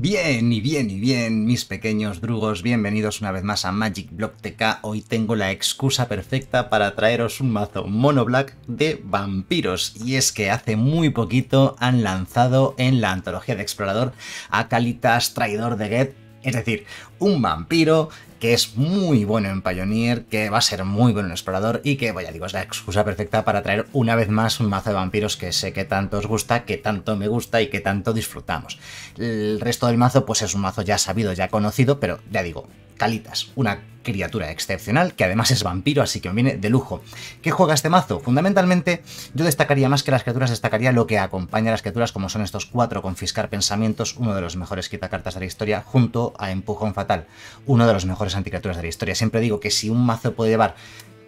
Bien, y bien, y bien, mis pequeños drugos, bienvenidos una vez más a MagicBlogTK. Hoy tengo la excusa perfecta para traeros un mazo mono black de vampiros. Y es que hace muy poquito han lanzado en la antología de Explorador a Kalitas, traidor de Geth, es decir, un vampiro que es muy bueno en Pioneer, que va a ser muy bueno en Explorador y que, vaya, digo, es la excusa perfecta para traer una vez más un mazo de vampiros que sé que tanto os gusta, que tanto me gusta y que tanto disfrutamos. El resto del mazo pues es un mazo ya sabido, ya conocido, pero ya digo, Kalitas, una criatura excepcional que además es vampiro, así que me viene de lujo. ¿Qué juega este mazo? Fundamentalmente yo destacaría más que las criaturas, destacaría lo que acompaña a las criaturas, como son estos cuatro: Confiscar Pensamientos, uno de los mejores quitacartas de la historia, junto a Empujón Fatal, uno de los mejores anticriaturas de la historia. Siempre digo que si un mazo puede llevar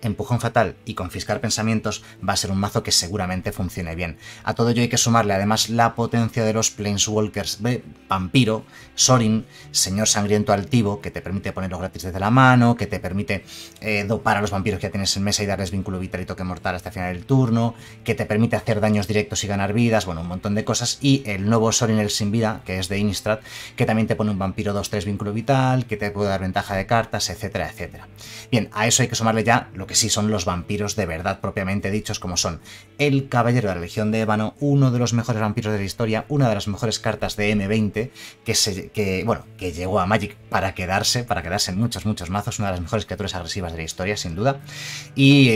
Empujón Fatal y Confiscar Pensamientos, va a ser un mazo que seguramente funcione bien. A todo ello hay que sumarle además la potencia de los Planeswalkers de Vampiro: Sorin, Señor Sangriento Altivo, que te permite ponerlos gratis desde la mano, que te permite dopar a los vampiros que ya tienes en mesa y darles vínculo vital y toque mortal hasta el final del turno, que te permite hacer daños directos y ganar vidas, bueno, un montón de cosas. Y el nuevo Sorin, el sin vida, que es de Innistrad, que también te pone un vampiro 2-3 vínculo vital, que te puede dar ventaja de cartas, etcétera, etcétera. Bien, a eso hay que sumarle ya lo que sí son los vampiros de verdad propiamente dichos, como son el Caballero de la Legión de Ébano, uno de los mejores vampiros de la historia, una de las mejores cartas de M20 que llegó a Magic para quedarse en muchos mazos, una de las mejores criaturas agresivas de la historia sin duda. Y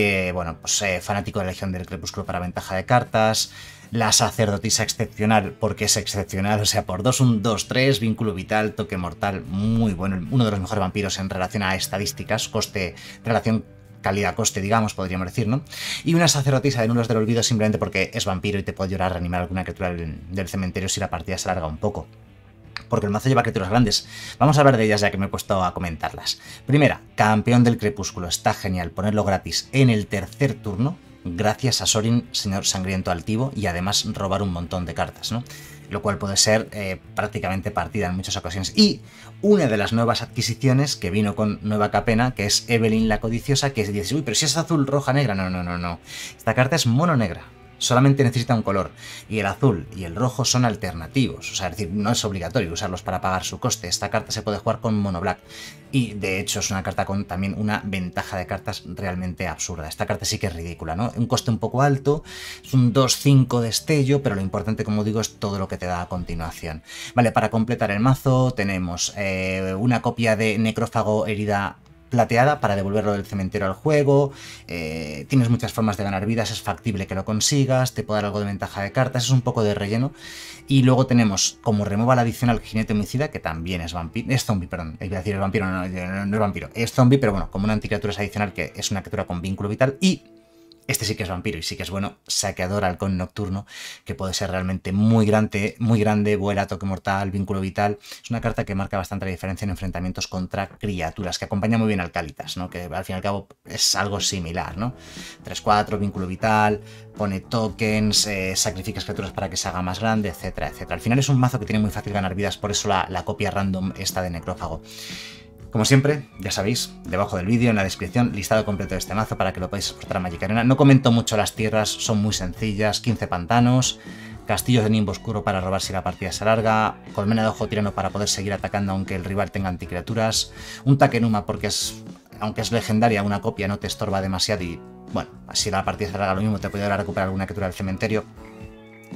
Fanático de la Legión del Crepúsculo para ventaja de cartas, la Sacerdotisa Excepcional, porque es excepcional, o sea, por 2, un 2-3, vínculo vital, toque mortal, muy bueno, uno de los mejores vampiros en relación a estadísticas, coste, relación calidad-coste, digamos, podríamos decir, ¿no? Y una Sacerdotisa de Nulos del Olvido, simplemente porque es vampiro y te puede ayudar a reanimar alguna criatura del cementerio si la partida se alarga un poco. Porque el mazo lleva criaturas grandes. Vamos a hablar de ellas ya que me he puesto a comentarlas. Primera, Campeón del Crepúsculo. Está genial ponerlo gratis en el tercer turno, gracias a Sorin, Señor Sangriento Altivo, y además robar un montón de cartas, ¿no? Lo cual puede ser prácticamente partida en muchas ocasiones. Y una de las nuevas adquisiciones que vino con Nueva Capena, que es Evelyn la Codiciosa, que dices, uy, pero si es azul, roja, negra. No, no, no, no. Esta carta es mono negra. Solamente necesita un color. Y el azul y el rojo son alternativos. O sea, es decir, no es obligatorio usarlos para pagar su coste. Esta carta se puede jugar con mono black. Y de hecho es una carta con también una ventaja de cartas realmente absurda. Esta carta sí que es ridícula, ¿no? Un coste un poco alto, es un 2-5 destello, pero lo importante, como digo, es todo lo que te da a continuación. Vale, para completar el mazo tenemos una copia de Necrófago Herida plateada para devolverlo del cementerio al juego. Tienes muchas formas de ganar vidas, es factible que lo consigas, te puede dar algo de ventaja de cartas, es un poco de relleno. Y luego tenemos como removal adicional Jinete homicida, que también es vampiro, es zombie, perdón, iba a decir es vampiro, no es vampiro, es zombie, pero bueno, como una anticriatura es adicional, que es una criatura con vínculo vital. Y este sí que es vampiro y sí que es bueno, Saqueador Halcón Nocturno, que puede ser realmente muy grande, vuela, toque mortal, vínculo vital. Es una carta que marca bastante la diferencia en enfrentamientos contra criaturas, que acompaña muy bien al Kalitas, ¿no? Que al fin y al cabo es algo similar, ¿no? 3-4, vínculo vital, pone tokens, sacrificas criaturas para que se haga más grande, etcétera, etcétera. Al final es un mazo que tiene muy fácil ganar vidas, por eso la copia random esta de Necrófago. Como siempre, ya sabéis, debajo del vídeo, en la descripción, listado completo de este mazo para que lo podáis exportar a Magic Arena. No comento mucho las tierras, son muy sencillas: 15 pantanos, Castillos de Nimboscuro para robar si la partida se alarga, Colmena de Ojo Tirano para poder seguir atacando aunque el rival tenga anticriaturas, un Taquenuma porque aunque es legendaria, una copia no te estorba demasiado y, bueno, si la partida se alarga lo mismo te puede ayudar a recuperar alguna criatura del cementerio,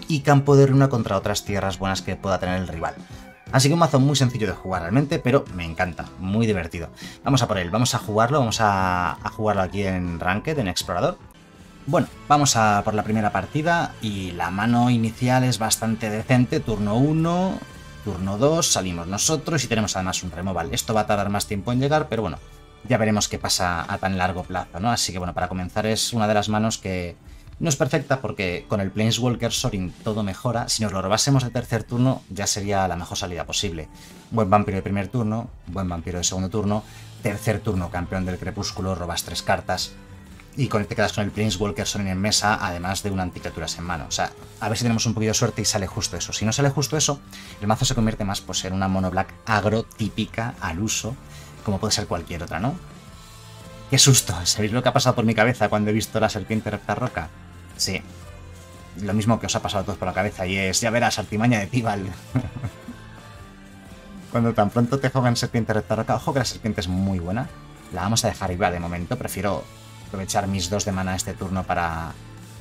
y Campo de Reunida contra otras tierras buenas que pueda tener el rival. Así que un mazo muy sencillo de jugar realmente, pero me encanta, muy divertido. Vamos a por él, vamos a jugarlo, vamos a jugarlo aquí en Ranked, en Explorador. Bueno, vamos a por la primera partida y la mano inicial es bastante decente. Turno 1, turno 2, salimos nosotros y tenemos además un removal. Esto va a tardar más tiempo en llegar, pero bueno, ya veremos qué pasa a tan largo plazo, ¿no? Así que bueno, para comenzar es una de las manos que no es perfecta, porque con el Planeswalker Sorin todo mejora. Si nos lo robásemos de tercer turno ya sería la mejor salida posible. Buen vampiro de primer turno, buen vampiro de segundo turno, tercer turno Campeón del Crepúsculo, robas 3 cartas y te quedas con el Planeswalker Sorin en mesa, además de una anticriatura en mano. O sea, a ver si tenemos un poquito de suerte y sale justo eso. Si no sale justo eso, el mazo se convierte más pues en una mono black agro típica al uso, como puede ser cualquier otra, ¿no? ¡Qué susto! ¿Sabéis lo que ha pasado por mi cabeza cuando he visto la serpiente reptarroca? Sí, lo mismo que os ha pasado a todos por la cabeza, y es, ya verás, artimaña de Tibal. Cuando tan pronto te juegan serpiente recta. Ojo que la serpiente es muy buena. La vamos a dejar viva de momento. Prefiero aprovechar mis 2 de mana este turno para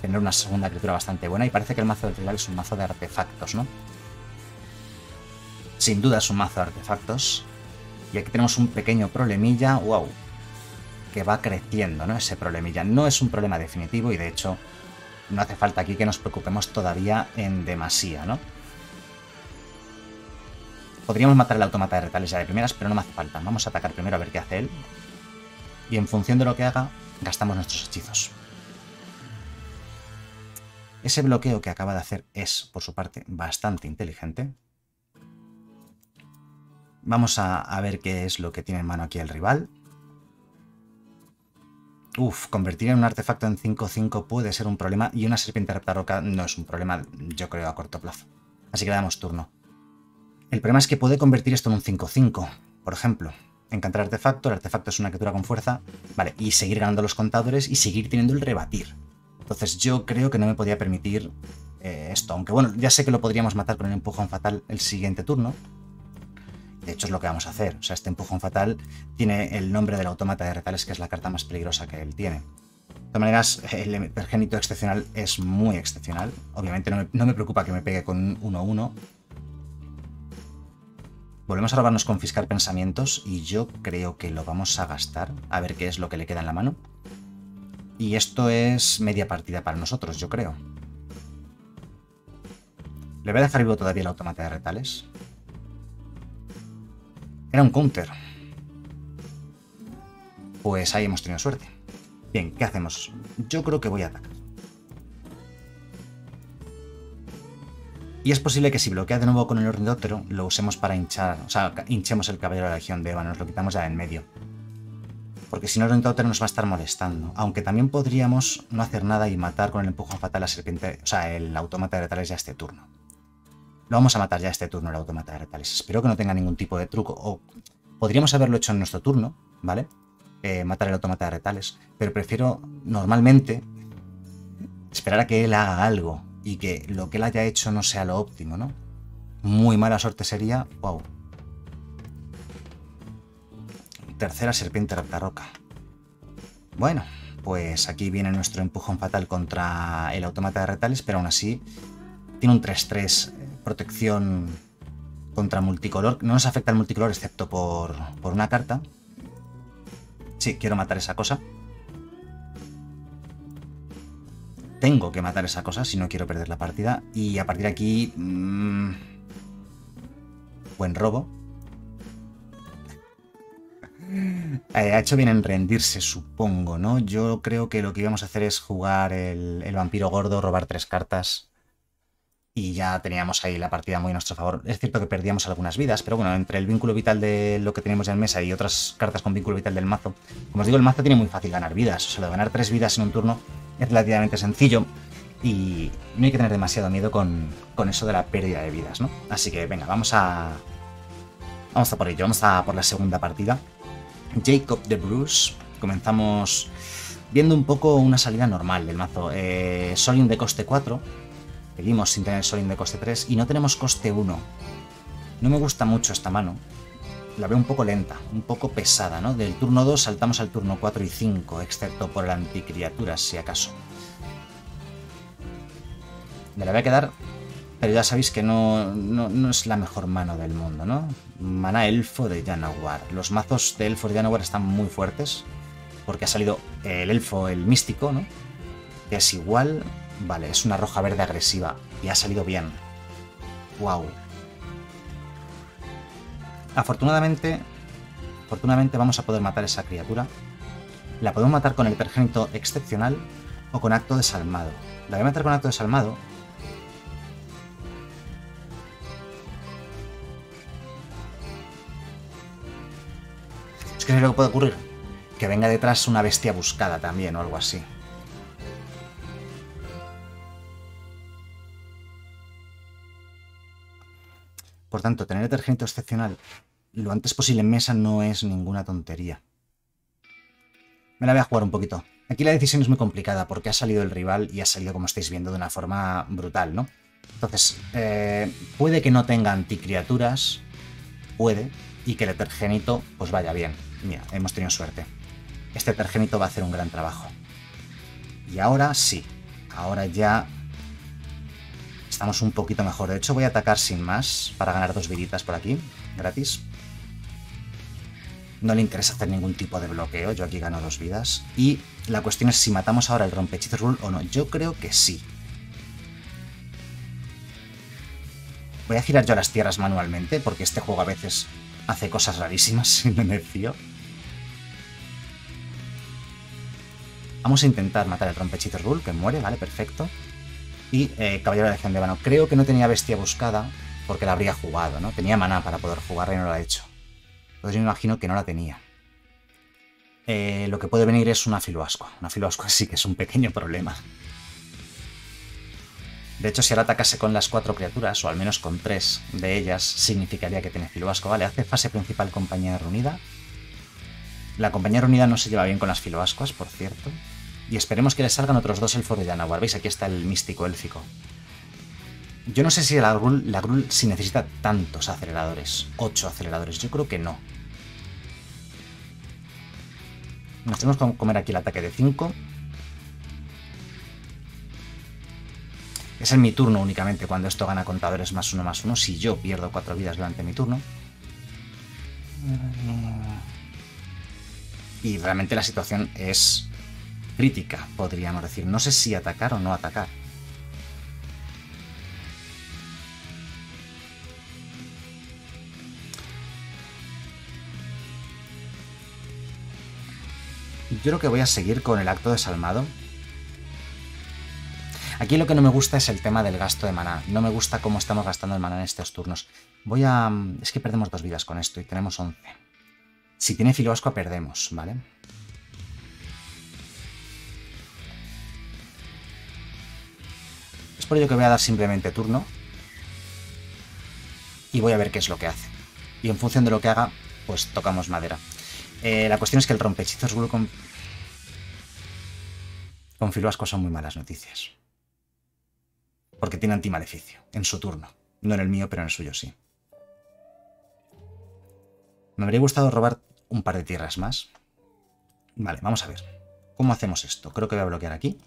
tener una segunda criatura bastante buena. Y parece que el mazo del rival es un mazo de artefactos, ¿no? Sin duda es un mazo de artefactos. Y aquí tenemos un pequeño problemilla. ¡Wow! Que va creciendo, ¿no? Ese problemilla. No es un problema definitivo y de hecho no hace falta aquí que nos preocupemos todavía en demasía, ¿no? Podríamos matar el automata de retales ya de primeras, pero no me hace falta. Vamos a atacar primero a ver qué hace él. Y en función de lo que haga, gastamos nuestros hechizos. Ese bloqueo que acaba de hacer es, por su parte, bastante inteligente. Vamos a ver qué es lo que tiene en mano aquí el rival. Uf, convertir en un artefacto en 5-5 puede ser un problema y una serpiente reptaroca no es un problema, yo creo, a corto plazo. Así que le damos turno. El problema es que puede convertir esto en un 5-5, por ejemplo. Encantar artefacto, el artefacto es una criatura con fuerza, vale, y seguir ganando los contadores y seguir teniendo el rebatir. Entonces yo creo que no me podía permitir esto, aunque bueno, ya sé que lo podríamos matar con un empujón fatal el siguiente turno. De hecho es lo que vamos a hacer, o sea, este empujón fatal tiene el nombre del autómata de retales, que es la carta más peligrosa que él tiene. De todas maneras, el etergénito excepcional es muy excepcional, obviamente no me preocupa que me pegue con 1-1. Volvemos a robarnos confiscar pensamientos y yo creo que lo vamos a gastar, a ver qué es lo que le queda en la mano. Y esto es media partida para nosotros, yo creo. Le voy a dejar vivo todavía el automata de retales. Era un counter. Pues ahí hemos tenido suerte. Bien, ¿qué hacemos? Yo creo que voy a atacar. Y es posible que si bloquea de nuevo con el ornitóptero, lo usemos para hinchar, o sea, hinchemos el caballero de la Legión de Ébano, nos lo quitamos ya de en medio. Porque si no, el ornitóptero nos va a estar molestando. Aunque también podríamos no hacer nada y matar con el empujón fatal la serpiente, o sea, el automata de retales ya este turno. Lo vamos a matar ya este turno, el automata de retales. Espero que no tenga ningún tipo de truco. O podríamos haberlo hecho en nuestro turno, ¿vale? Matar el automata de retales. Pero prefiero, normalmente, esperar a que él haga algo. Y que lo que él haya hecho no sea lo óptimo, ¿no? Muy mala suerte sería... ¡Wow! Tercera serpiente raptaroca. Bueno, pues aquí viene nuestro empujón fatal contra el automata de retales, pero aún así tiene un 3-3 protección contra multicolor. No nos afecta el multicolor excepto por una carta. Sí, quiero matar esa cosa. Tengo que matar esa cosa si no quiero perder la partida. Y a partir de aquí... buen robo. Ha hecho bien en rendirse, supongo, ¿no? Yo creo que lo que íbamos a hacer es jugar el vampiro gordo, robar 3 cartas. Y ya teníamos ahí la partida muy a nuestro favor. Es cierto que perdíamos algunas vidas, pero bueno, entre el vínculo vital de lo que tenemos ya en mesa y otras cartas con vínculo vital del mazo... Como os digo, el mazo tiene muy fácil ganar vidas. O sea, de ganar 3 vidas en un turno... Es relativamente sencillo y no hay que tener demasiado miedo con eso de la pérdida de vidas, ¿no? Así que venga, vamos a por ello, vamos a por la segunda partida. Jacob de Bruce, comenzamos viendo un poco una salida normal del mazo. Sorin de coste 4, seguimos sin tener Sorin de coste 3 y no tenemos coste 1. No me gusta mucho esta mano, la veo un poco lenta, un poco pesada, ¿no? Del turno 2 saltamos al turno 4 y 5, excepto por el anticriatura, si acaso. Me la voy a quedar, pero ya sabéis que no es la mejor mano del mundo, ¿no? Mana Elfo de Llanowar. Los mazos de Elfo de Llanowar están muy fuertes, porque ha salido el Elfo, el Místico, ¿no? Que es igual, vale, es una roja verde agresiva, y ha salido bien. ¡Wow! Afortunadamente vamos a poder matar esa criatura. La podemos matar con el etergénito excepcional o con acto desalmado. La voy a matar con acto desalmado. Es que es lo que puede ocurrir. Que venga detrás una bestia buscada también o algo así. Por tanto, tener etergénito excepcional... Lo antes posible en mesa no es ninguna tontería. Me la voy a jugar un poquito. Aquí la decisión es muy complicada porque ha salido el rival y ha salido, como estáis viendo, de una forma brutal, ¿no? Entonces, puede que no tenga anticriaturas, puede y que el Etergénito pues vaya bien. Mira, hemos tenido suerte. Este Etergénito va a hacer un gran trabajo. Y ahora sí, ahora ya estamos un poquito mejor. De hecho voy a atacar sin más para ganar dos viditas por aquí, gratis. No le interesa hacer ningún tipo de bloqueo, yo aquí gano dos vidas. Y la cuestión es si matamos ahora el rompechizo rul o no. Yo creo que sí. Voy a girar yo las tierras manualmente, porque este juego a veces hace cosas rarísimas y me fío. Vamos a intentar matar el rompechizo rul, que muere, vale, perfecto. Y Caballero de la Legión de Ébano. Creo que no tenía bestia buscada, porque la habría jugado, ¿no? Tenía maná para poder jugarla y no lo ha hecho. Entonces yo me imagino que no la tenía. Lo que puede venir es una Filoascua. Una Filoascua sí que es un pequeño problema. De hecho, si ahora atacase con las cuatro criaturas, o al menos con tres de ellas, significaría que tiene Filoascua. Vale, hace fase principal Compañía Reunida. La Compañía Reunida no se lleva bien con las Filoascuas, por cierto. Y esperemos que le salgan otros dos Elfo de Llanowar. ¿Veis? Aquí está el místico élfico. Yo no sé si la Grul si necesita tantos aceleradores. 8 aceleradores. Yo creo que no. Nos tenemos que comer aquí el ataque de 5. Es en mi turno únicamente cuando esto gana contadores +1/+1. Si yo pierdo 4 vidas durante mi turno. Y realmente la situación es crítica, podríamos decir. No sé si atacar o no atacar. Yo creo que voy a seguir con el acto desalmado. Aquí lo que no me gusta es el tema del gasto de maná. No me gusta cómo estamos gastando el maná en estos turnos. Voy a... Es que perdemos dos vidas con esto y tenemos 11. Si tiene Filoascua perdemos, ¿vale? Es por ello que voy a dar simplemente turno. Y voy a ver qué es lo que hace. Y en función de lo que haga, pues tocamos madera. La cuestión es que el rompechizo rul con Filoasco son muy malas noticias. Porque tiene antimaleficio en su turno. No en el mío, pero en el suyo sí. Me habría gustado robar un par de tierras más. Vale, vamos a ver. ¿Cómo hacemos esto? Creo que voy a bloquear aquí.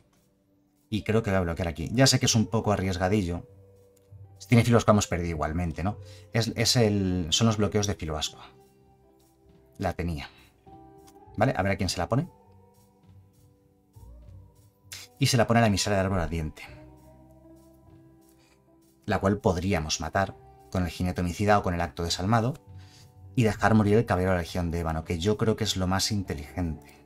Y creo que voy a bloquear aquí. Ya sé que es un poco arriesgadillo. Si tiene Filoasco hemos perdido igualmente, ¿no? Son los bloqueos de Filoasco. La tenía. Vale, a ver a quién se la pone. Y se la pone a la emisaria de árbol ardiente. La cual podríamos matar con el jinete homicida o con el acto desalmado. Y dejar morir el caballero de la Legión de Ébano, que yo creo que es lo más inteligente.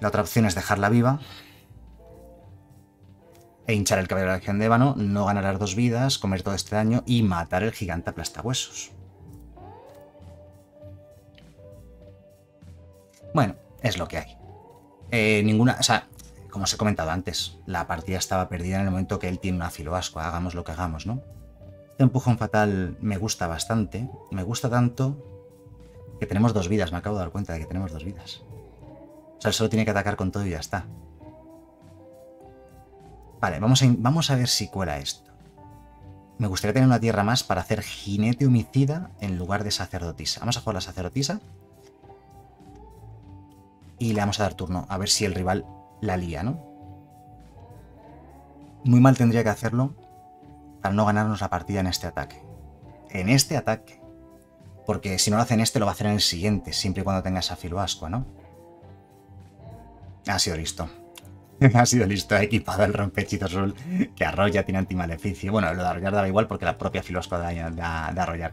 La otra opción es dejarla viva. E hinchar el caballero de la Legión de Ébano, no ganarás dos vidas, comer todo este daño y matar el gigante aplastahuesos. Bueno, es lo que hay. O sea, como os he comentado antes, la partida estaba perdida en el momento que él tiene una Filoascua, hagamos lo que hagamos, ¿no? Este empujón fatal me gusta bastante, me gusta tanto que tenemos dos vidas, me acabo de dar cuenta de que tenemos dos vidas. O sea, él solo tiene que atacar con todo y ya está. Vale, vamos a ver si cuela esto. Me gustaría tener una tierra más para hacer jinete homicida en lugar de sacerdotisa. Vamos a jugar la sacerdotisa. Y le vamos a dar turno, a ver si el rival la lía, ¿no? Muy mal tendría que hacerlo para no ganarnos la partida en este ataque. En este ataque. Porque si no lo hace en este, lo va a hacer en el siguiente, siempre y cuando tenga esa Filoascua, ¿no? Ha sido listo. Ha sido listo, ha equipado el rompechizo rul que arrolla, tiene antimaleficio. Bueno, lo de arrollar daba igual porque la propia Filoascua da arrollar.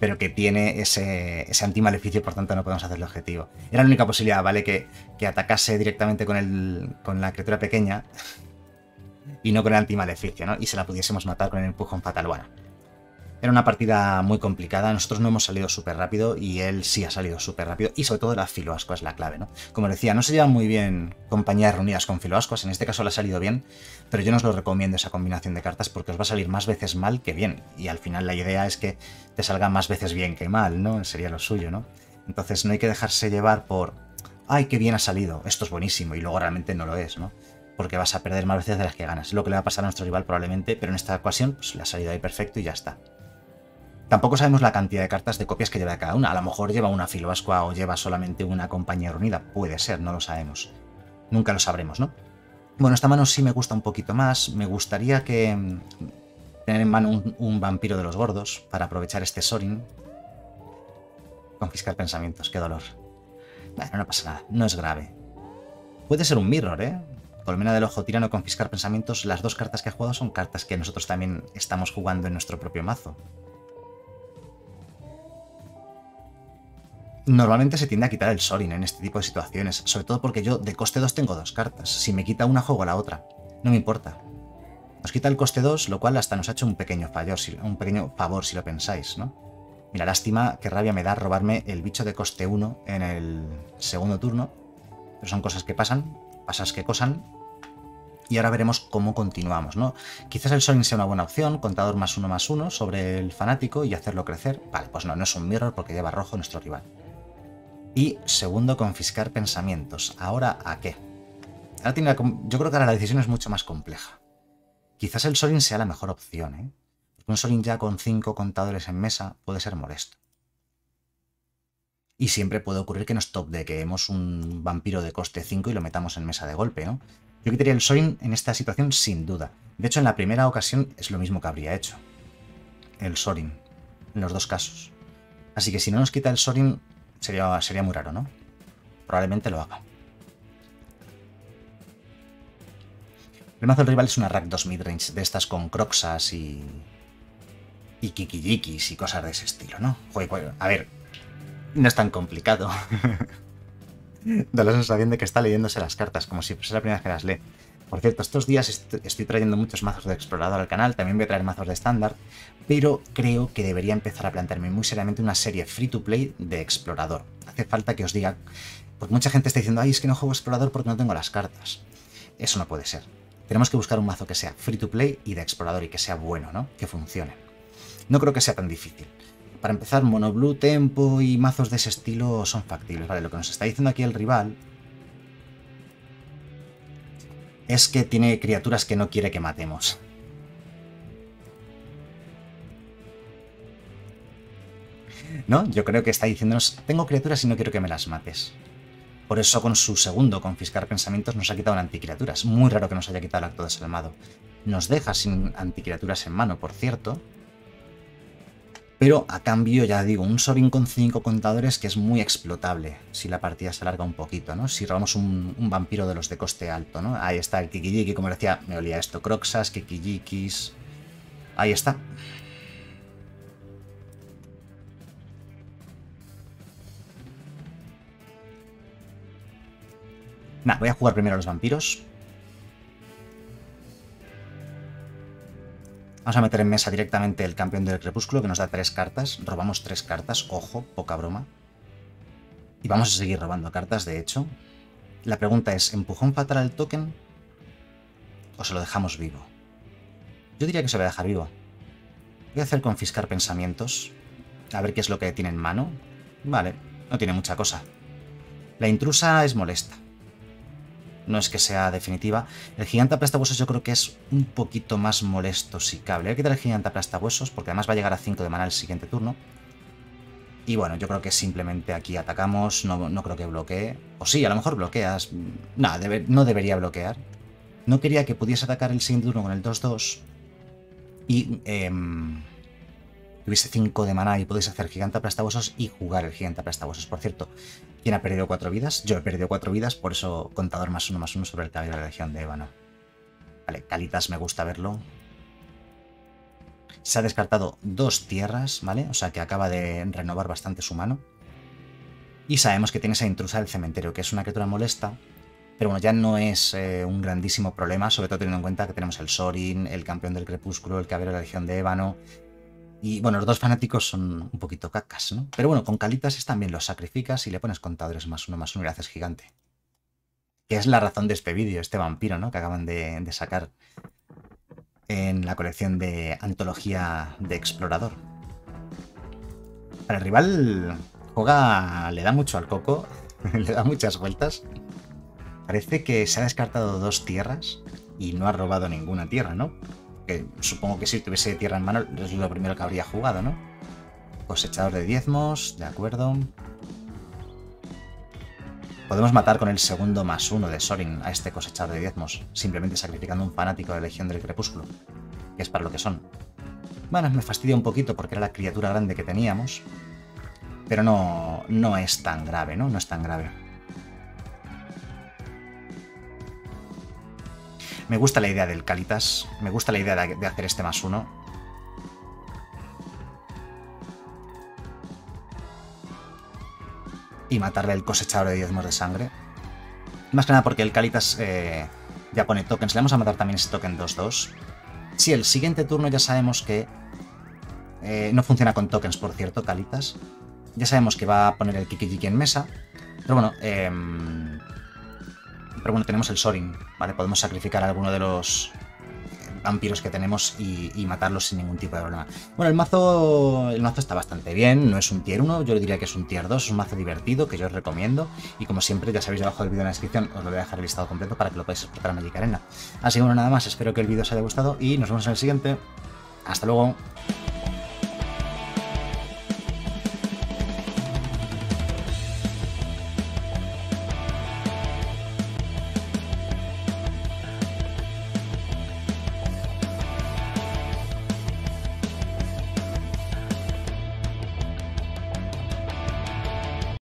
Pero que tiene ese antimaleficio, por tanto no podemos hacer el objetivo. Era la única posibilidad, ¿vale? Que atacase directamente con la criatura pequeña y no con el antimaleficio, ¿no? Y se la pudiésemos matar con el empujón fatal. Bueno, era una partida muy complicada. Nosotros no hemos salido súper rápido y él sí ha salido súper rápido. Y sobre todo la Filoascua es la clave, ¿no? Como decía, no se llevan muy bien compañías reunidas con Filoascuas. En este caso le ha salido bien, pero yo no os lo recomiendo esa combinación de cartas porque os va a salir más veces mal que bien. Y al final la idea es que te salga más veces bien que mal, ¿no? Sería lo suyo, ¿no? Entonces no hay que dejarse llevar por, ¡ay, qué bien ha salido! Esto es buenísimo y luego realmente no lo es, ¿no? porque vas a perder más veces de las que ganas. Es lo que le va a pasar a nuestro rival probablemente, pero en esta ocasión pues, le ha salido ahí perfecto y ya está. Tampoco sabemos la cantidad de cartas de copias que lleva cada una. A lo mejor lleva una Filoascua o lleva solamente una Compañía Reunida. Puede ser, no lo sabemos. Nunca lo sabremos, ¿no? Bueno, esta mano sí me gusta un poquito más. Me gustaría que tener en mano un vampiro de los gordos para aprovechar este Sorin. Confiscar pensamientos, qué dolor. Bueno, no pasa nada, no es grave. Puede ser un mirror, ¿eh? Colmena del Ojo Tirano, Confiscar Pensamientos. Las dos cartas que ha jugado son cartas que nosotros también estamos jugando en nuestro propio mazo. Normalmente se tiende a quitar el Sorin en este tipo de situaciones, sobre todo porque yo de coste 2 tengo dos cartas. Si me quita una, juego la otra. No me importa. Nos quita el coste 2, lo cual hasta nos ha hecho un pequeño favor si lo pensáis, ¿no? Mira, lástima, qué rabia me da robarme el bicho de coste 1 en el segundo turno. Pero son cosas que pasan, pasas que cosan. Y ahora veremos cómo continuamos, ¿no? Quizás el Sorin sea una buena opción, contador +1/+1 sobre el fanático y hacerlo crecer. Vale, pues no, no es un mirror porque lleva rojo nuestro rival. Y segundo, confiscar pensamientos. ¿Ahora a qué? Ahora tiene yo creo que ahora la decisión es mucho más compleja. Quizás el Sorin sea la mejor opción, ¿eh? Porque un Sorin ya con 5 contadores en mesa puede ser molesto. Y siempre puede ocurrir que nos top dequeemos un vampiro de coste 5 y lo metamos en mesa de golpe, ¿no? Yo quitaría el Sorin en esta situación sin duda. De hecho, en la primera ocasión es lo mismo que habría hecho. El Sorin. En los dos casos. Así que si no nos quita el Sorin... Sería muy raro, ¿no? Probablemente lo haga. El mazo del rival es una Rack 2 midrange, de estas con Croxas y Kiki-Jikis y cosas de ese estilo, ¿no? Joder, a ver, no es tan complicado. Da la sensación de que está leyéndose las cartas, como si fuese la primera vez que las lee. Por cierto, estos días estoy trayendo muchos mazos de Explorador al canal, también voy a traer mazos de estándar, pero creo que debería empezar a plantearme muy seriamente una serie free to play de Explorador. Hace falta que os diga, porque mucha gente está diciendo, ay, es que no juego Explorador porque no tengo las cartas. Eso no puede ser. Tenemos que buscar un mazo que sea free to play y de Explorador y que sea bueno, ¿no? Que funcione. No creo que sea tan difícil. Para empezar, mono blue, tempo y mazos de ese estilo son factibles. Vale, lo que nos está diciendo aquí el rival... es que tiene criaturas que no quiere que matemos. ¿No? Yo creo que está diciéndonos, tengo criaturas y no quiero que me las mates. Por eso con su segundo confiscar pensamientos nos ha quitado una anticriatura. Es muy raro que nos haya quitado el acto desalmado. Nos deja sin anticriaturas en mano, por cierto. Pero a cambio, ya digo, un Sorin con 5 contadores que es muy explotable si la partida se alarga un poquito, ¿no? Si robamos un vampiro de los de coste alto, ¿no? Ahí está el Kiki-Jiki, como decía, me olía esto, Croxas, Kiki-Jikis... Ahí está. Nah, voy a jugar primero a los vampiros. Vamos a meter en mesa directamente el campeón del crepúsculo, que nos da 3 cartas. Robamos 3 cartas, ojo, poca broma. Y vamos a seguir robando cartas, de hecho. La pregunta es, ¿empujón fatal al token o se lo dejamos vivo? Yo diría que se lo voy a dejar vivo. Voy a hacer confiscar pensamientos, a ver qué es lo que tiene en mano. Vale, no tiene mucha cosa. La intrusa es molesta. No es que sea definitiva. El gigante aplastahuesos yo creo que es un poquito más molesto si cabe. Le voy a quitar el gigante aplastahuesos porque además va a llegar a 5 de maná el siguiente turno. Y bueno, yo creo que simplemente aquí atacamos. No creo que bloquee. O sí, a lo mejor bloqueas. No, no debería bloquear. No quería que pudiese atacar el siguiente turno con el 2-2. Y tuviese 5 de maná y podéis hacer gigante aplastahuesos y jugar el gigante aplastahuesos. Por cierto, ¿quién ha perdido 4 vidas? Yo he perdido 4 vidas, por eso contador +1/+1 sobre el caballero de la Legión de Ébano. Vale, Kalitas me gusta verlo. Se ha descartado 2 tierras, ¿vale? O sea que acaba de renovar bastante su mano. Y sabemos que tiene esa intrusa del cementerio, que es una criatura molesta. Pero bueno, ya no es un grandísimo problema, sobre todo teniendo en cuenta que tenemos el Sorin, el campeón del crepúsculo, el caballero de la Legión de Ébano... Y bueno, los dos fanáticos son un poquito cacas, ¿no? Pero bueno, con Kalitas también los sacrificas y le pones contadores +1/+1 y le haces gigante. Que es la razón de este vídeo, este vampiro, ¿no? Que acaban de sacar en la colección de antología de Explorador. Para el rival juega... le da mucho al coco, le da muchas vueltas. Parece que se ha descartado 2 tierras y no ha robado ninguna tierra, ¿no? Que supongo que si tuviese tierra en mano es lo primero que habría jugado, ¿no? Cosechador de diezmos, de acuerdo. Podemos matar con el segundo +1 de Sorin a este cosechador de diezmos, simplemente sacrificando un fanático de la Legión del Crepúsculo, que es para lo que son. Bueno, me fastidia un poquito porque era la criatura grande que teníamos, pero no es tan grave, ¿no? No es tan grave. Me gusta la idea del Kalitas, me gusta la idea de hacer este +1. Y matarle al cosechador de diezmos de sangre. Más que nada porque el Kalitas ya pone tokens. Le vamos a matar también ese token 2-2. Sí, el siguiente turno ya sabemos que... no funciona con tokens, por cierto, Kalitas. Ya sabemos que va a poner el Kiki-Jiki en mesa. Pero bueno, tenemos el Sorin, ¿vale? Podemos sacrificar a alguno de los vampiros que tenemos y matarlos sin ningún tipo de problema. Bueno, el mazo está bastante bien, no es un tier 1, yo diría que es un tier 2, es un mazo divertido que yo os recomiendo. Y como siempre, ya sabéis, debajo del vídeo en la descripción os lo voy a dejar el listado completo para que lo podáis explotar en Magic Arena. Así que bueno, nada más, espero que el vídeo os haya gustado y nos vemos en el siguiente. Hasta luego.